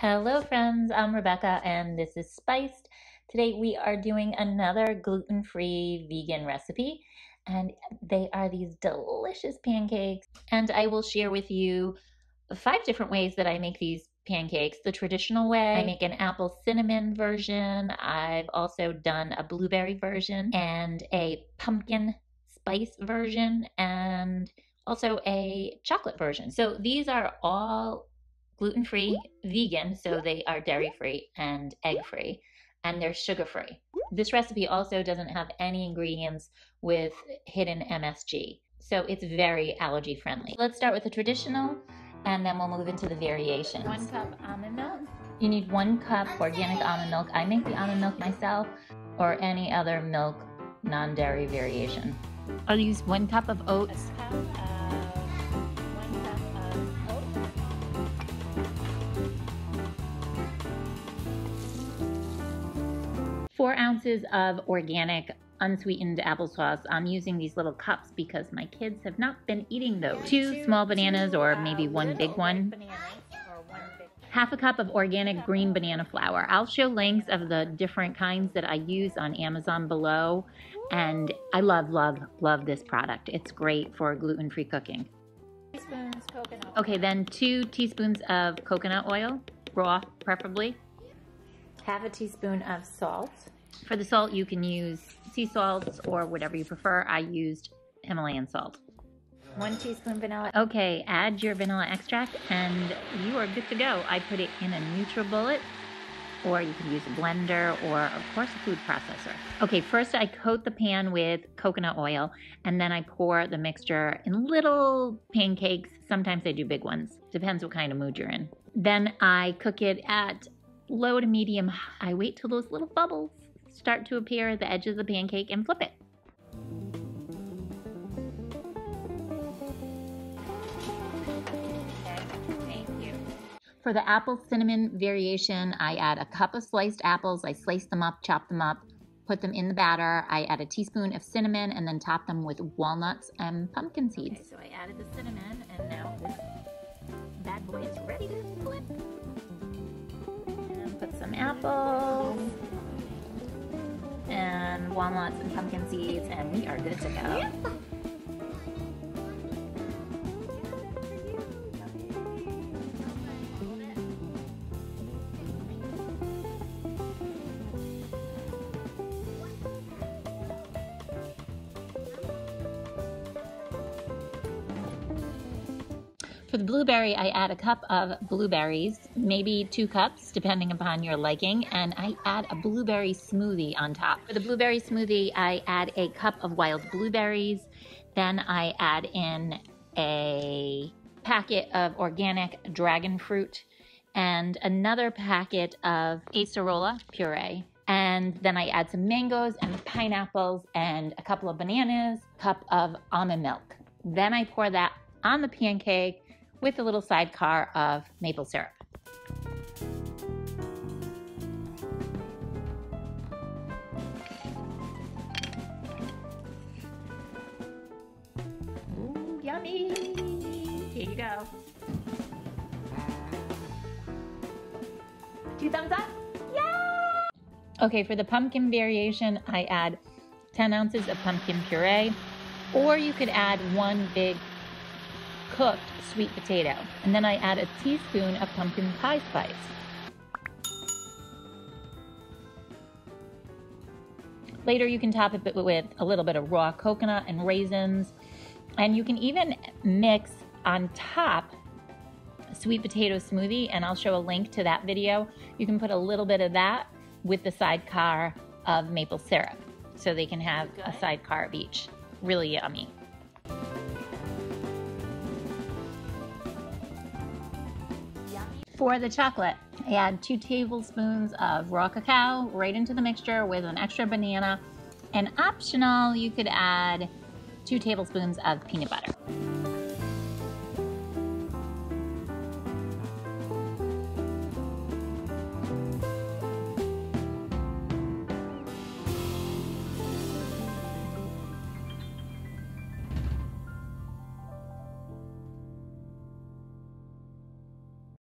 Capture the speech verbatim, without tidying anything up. Hello friends, I'm Rebecca and this is Spiced. Today we are doing another gluten-free vegan recipe and they are these delicious pancakes, and I will share with you five different ways that I make these pancakes. The traditional way, I make an apple cinnamon version. I've also done a blueberry version and a pumpkin spice version and also a chocolate version. So these are all gluten-free, vegan, so they are dairy-free and egg-free, and they're sugar-free. This recipe also doesn't have any ingredients with hidden M S G, so it's very allergy-friendly. Let's start with the traditional, and then we'll move into the variations. One cup almond milk. You need one cup organic almond milk. I make the almond milk myself or any other milk non-dairy variation. I'll use one cup of oats. Four ounces of organic unsweetened applesauce. I'm using these little cups because my kids have not been eating those. Two small bananas or maybe one big one. Half a cup of organic green banana flour. I'll show links of the different kinds that I use on Amazon below. And I love, love, love this product. It's great for gluten-free cooking. Okay, then two teaspoons of coconut oil, raw preferably. Half a teaspoon of salt. For the salt, you can use sea salts or whatever you prefer. I used Himalayan salt. One teaspoon vanilla. Okay, add your vanilla extract and you are good to go. I put it in a NutriBullet, or you can use a blender, or of course a food processor. Okay, first I coat the pan with coconut oil and then I pour the mixture in little pancakes. Sometimes I do big ones. Depends what kind of mood you're in. Then I cook it at low to medium. I wait till those little bubbles start to appear at the edge of the pancake and flip it. Thank you. For the apple cinnamon variation, I add a cup of sliced apples. I slice them up, chop them up, put them in the batter. I add a teaspoon of cinnamon and then top them with walnuts and pumpkin seeds. Okay, so I added the cinnamon and now this bad boy is ready to flip. Put some apples and walnuts and pumpkin seeds, and we are good to go. For the blueberry, I add a cup of blueberries, maybe two cups, depending upon your liking, and I add a blueberry smoothie on top. For the blueberry smoothie, I add a cup of wild blueberries, then I add in a packet of organic dragon fruit and another packet of acerola puree. And then I add some mangoes and pineapples and a couple of bananas, cup of almond milk. Then I pour that on the pancake with a little sidecar of maple syrup. Ooh, yummy! Here you go. Two thumbs up? Yay! Okay, for the pumpkin variation, I add ten ounces of pumpkin puree, or you could add one big cooked sweet potato, and then I add a teaspoon of pumpkin pie spice. Later you can top it with a little bit of raw coconut and raisins, and you can even mix on top a sweet potato smoothie, and I'll show a link to that video. You can put a little bit of that with the sidecar of maple syrup, so they can have a sidecar of each. Really yummy. For the chocolate, I add two tablespoons of raw cacao right into the mixture with an extra banana, and optional, you could add two tablespoons of peanut butter.